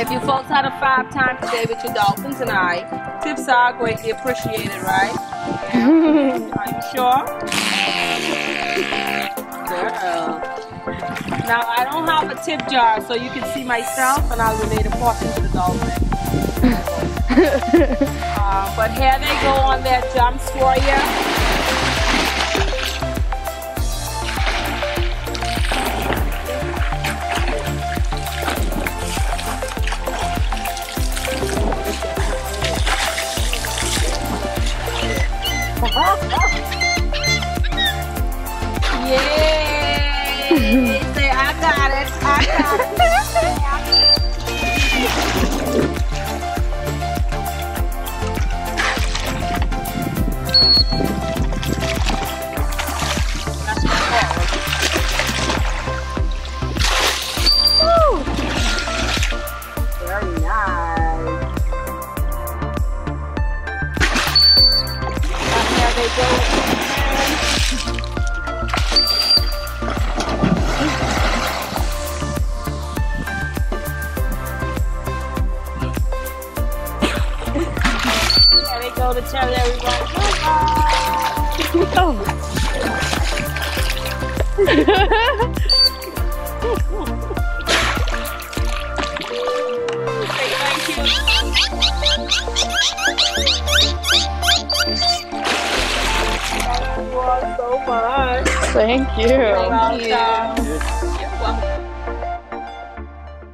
If you folks had a 5 time today with your dolphins and I, tips are greatly appreciated, right? Are you sure? Girl. Now, I don't have a tip jar, so you can see myself and I'll relate a portion to the dolphin. But here they go on their jumps for you. Yay! Say, I got it. I got it. That's my fault. Very nice. That's how they go. The cherry, everyone. Thank you so much. Thank you. Thank you.